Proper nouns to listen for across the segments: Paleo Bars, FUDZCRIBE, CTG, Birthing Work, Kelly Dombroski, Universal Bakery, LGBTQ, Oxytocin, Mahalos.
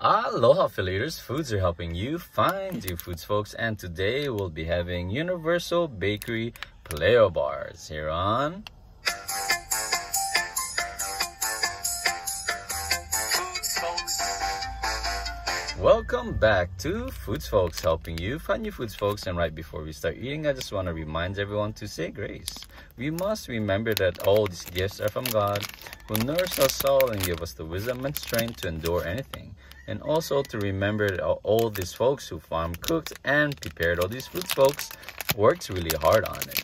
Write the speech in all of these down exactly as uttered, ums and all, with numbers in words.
Aloha Affiliators, foods are helping you find your foods, folks, and today we'll be having Universal Bakery Paleo Bars here on Foods, folks. Welcome back to Foods, folks, helping you find your foods, folks. And right before we start eating, I just want to remind everyone to say grace. We must remember that all these gifts are from God, who nourishes us all and give us the wisdom and strength to endure anything. And also to remember that all these folks who farm, cooked, and prepared all these foods, folks, worked really hard on it.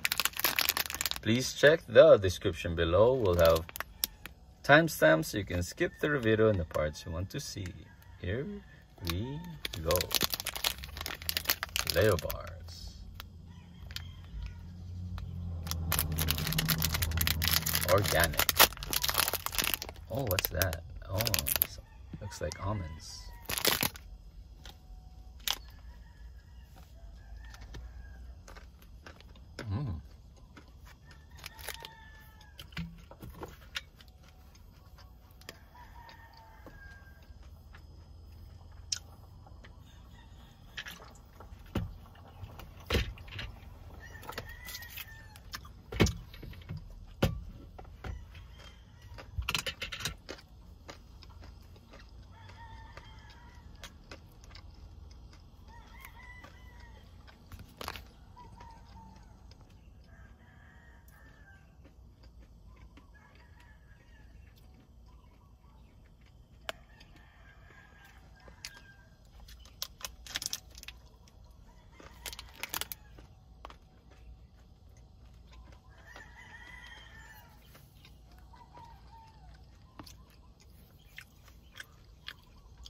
Please check the description below. We'll have timestamps so you can skip through the video and the parts you want to see. Here we go. Paleo Bars. Organic. Oh, what's that? Oh, looks like almonds. Mm.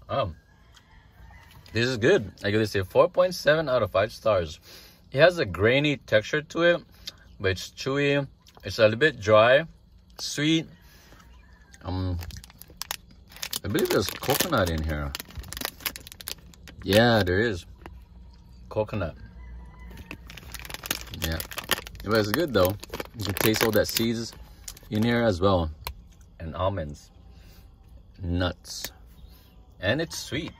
Um, this is good. I give this a four point seven out of five stars. It has a grainy texture to it, but it's chewy. It's a little bit dry, sweet. Um, I believe there's coconut in here. Yeah, there is coconut. Yeah, but it's good though. You can taste all that seeds in here as well, and almonds, nuts. And it's sweet,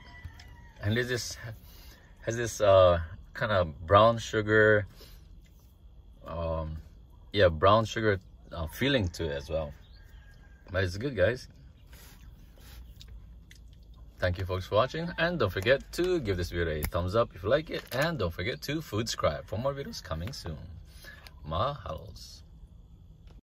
and it just has this uh, kind of brown sugar, um, yeah, brown sugar uh, feeling to it as well. But it's good, guys. Thank you, folks, for watching, and don't forget to give this video a thumbs up if you like it, and don't forget to FUDZCRIBE for more videos coming soon. Mahalos.